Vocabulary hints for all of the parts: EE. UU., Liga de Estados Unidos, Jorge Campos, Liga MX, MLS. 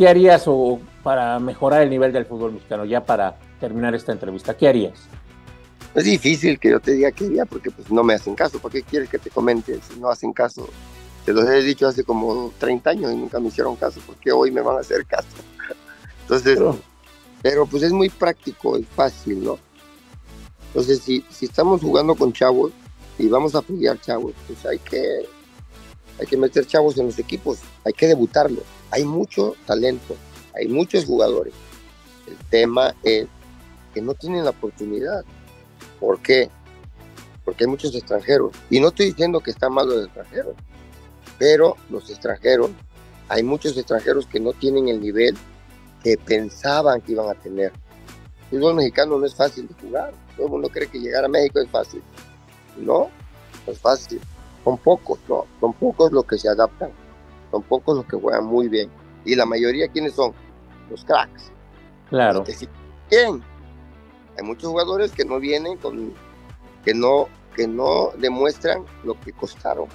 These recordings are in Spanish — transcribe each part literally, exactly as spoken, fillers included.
¿Qué harías o, para mejorar el nivel del fútbol mexicano? Ya para terminar esta entrevista, ¿qué harías? Es difícil que yo te diga qué haría porque pues, no me hacen caso. ¿Por qué quieres que te comente si no hacen caso? Te los he dicho hace como treinta años y nunca me hicieron caso. ¿Por qué hoy me van a hacer caso? Entonces, pero, pero pues es muy práctico, es fácil, ¿no? Entonces, si, si estamos jugando con chavos y vamos a apoyar chavos, pues hay que, hay que meter chavos en los equipos, hay que debutarlos. Hay mucho talento, hay muchos jugadores. El tema es que no tienen la oportunidad. ¿Por qué? Porque hay muchos extranjeros. Y no estoy diciendo que está mal los extranjeros, pero los extranjeros, hay muchos extranjeros que no tienen el nivel que pensaban que iban a tener. El fútbol mexicano no es fácil de jugar. Todo el mundo cree que llegar a México es fácil. No, no es fácil. Son pocos, ¿no? Son pocos los que se adaptan. Son pocos los que juegan muy bien. Y la mayoría, ¿quiénes son? Los cracks. Claro. Los que sí bien. Hay muchos jugadores que no vienen con... Que no, que no demuestran lo que costaron.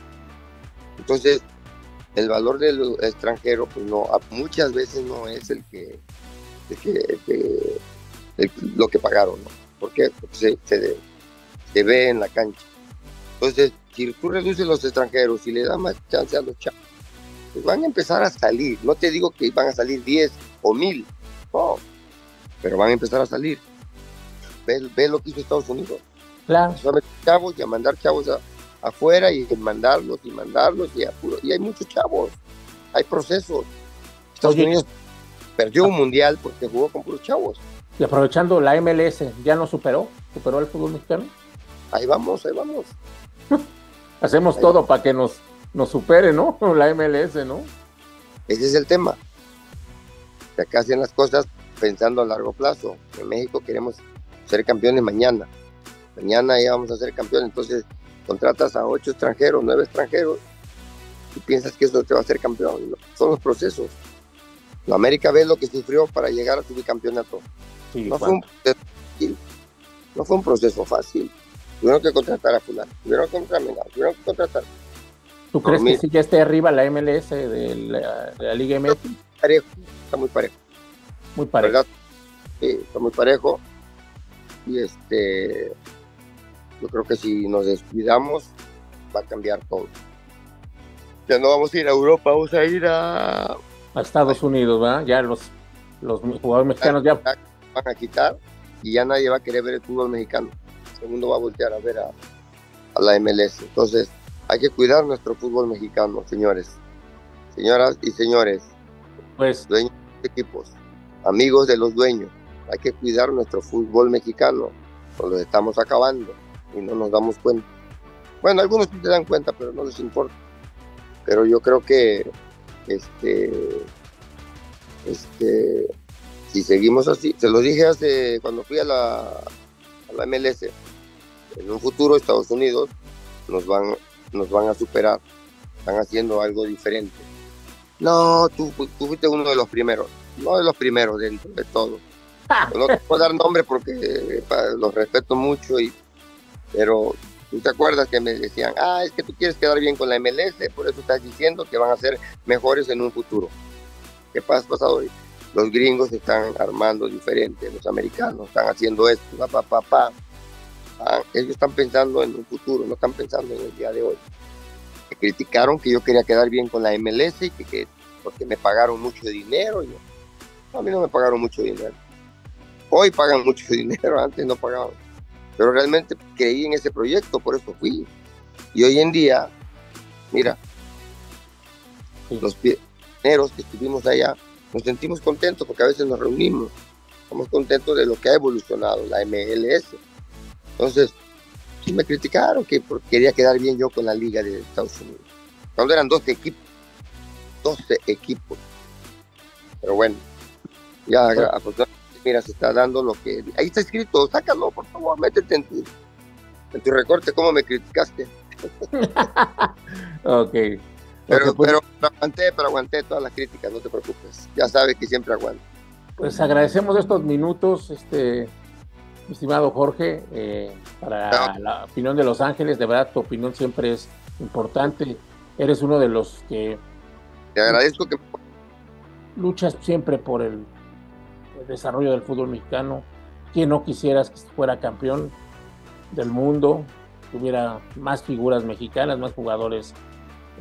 Entonces, el valor del extranjero, pues no, muchas veces no es el que... El que, el que El, lo que pagaron, ¿no? ¿Por qué? Porque se, se, se ve en la cancha. Entonces, si tú reduces los extranjeros y le das más chance a los chavos, pues van a empezar a salir. No te digo que van a salir diez o mil, no, pero van a empezar a salir. Ve, ve lo que hizo Estados Unidos. Claro. Empezó a meter chavos y a mandar chavos a, afuera y mandarlos y mandarlos y, a puro, y hay muchos chavos. Hay procesos. Estados Oye. Unidos perdió un mundial porque jugó con puros chavos. Y aprovechando, la M L S ya no superó, superó al fútbol mexicano. Ahí vamos, ahí vamos. Hacemos ahí todo vamos. Para que nos, nos supere, ¿no? La M L S, ¿no? Ese es el tema. Que acá hacen las cosas pensando a largo plazo. En México queremos ser campeones mañana. Mañana ya vamos a ser campeones. Entonces, contratas a ocho extranjeros, nueve extranjeros, y piensas que eso te va a hacer campeón. Son los procesos. La América ve lo que sufrió para llegar a su bicampeonato. Sí, no, fue un proceso, no fue un proceso fácil. Tuvieron que contratar a fulano, tuvieron que contratar, tuvieron que contratar. ¿Tú crees no, que si ya esté arriba la M L S de la, de la Liga M X? Parejo, está muy parejo. Muy parejo. ¿Verdad? Sí, está muy parejo. Y este, yo creo que si nos descuidamos va a cambiar todo. Ya no vamos a ir a Europa, vamos a ir a... a Estados Unidos, ¿verdad? Ya los, los jugadores mexicanos ya van a quitar y ya nadie va a querer ver el fútbol mexicano. El mundo va a voltear a ver a, a la M L S. Entonces, hay que cuidar nuestro fútbol mexicano, señores, señoras y señores, pues, dueños de equipos, amigos de los dueños. Hay que cuidar nuestro fútbol mexicano, nos lo estamos acabando y no nos damos cuenta. Bueno, algunos sí se dan cuenta, pero no les importa. Pero yo creo que Este, este, si seguimos así, se lo dije hace cuando fui a la, a la M L S, en un futuro Estados Unidos nos van, nos van a superar, están haciendo algo diferente. No, tú, tú fuiste uno de los primeros, no de los primeros dentro de todo. No te puedo dar nombre porque los respeto mucho, y, pero ¿tú te acuerdas que me decían, ah, es que tú quieres quedar bien con la M L S, por eso estás diciendo que van a ser mejores en un futuro? ¿Qué pasa pasado hoy? Los gringos están armando diferente, los americanos están haciendo esto, pa, pa, pa, pa. Ah, ellos están pensando en un futuro, no están pensando en el día de hoy. Me criticaron que yo quería quedar bien con la M L S y que, que, porque me pagaron mucho dinero. Yo, no, a mí no me pagaron mucho dinero. Hoy pagan mucho dinero, antes no pagaban. Pero realmente creí en ese proyecto, por eso fui. Y hoy en día, mira, sí. Los pioneros que estuvimos allá, nos sentimos contentos porque a veces nos reunimos. Estamos contentos de lo que ha evolucionado la M L S. Entonces, sí me criticaron que quería quedar bien yo con la Liga de Estados Unidos. Cuando eran doce equipos. doce equipos. Pero bueno, ya sí. Afortunadamente. Mira, se está dando lo que... Ahí está escrito, sácalo, por favor, métete en tu, en tu recorte, cómo me criticaste. Ok. Pero, pues, pero aguanté, pero aguanté todas las críticas, no te preocupes. Ya sabes que siempre aguanto. Pues agradecemos estos minutos, este, mi estimado Jorge, eh, para no. la opinión de Los Ángeles. De verdad, tu opinión siempre es importante. Eres uno de los que... Te agradezco que... luchas siempre por el, el desarrollo del fútbol mexicano. ¿Quién no quisieras que fuera campeón del mundo? Tuviera más figuras mexicanas, más jugadores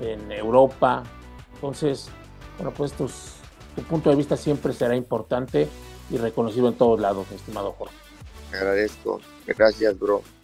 en Europa. Entonces, bueno, pues tus, tu punto de vista siempre será importante y reconocido en todos lados, estimado Jorge. Te agradezco. Gracias, bro.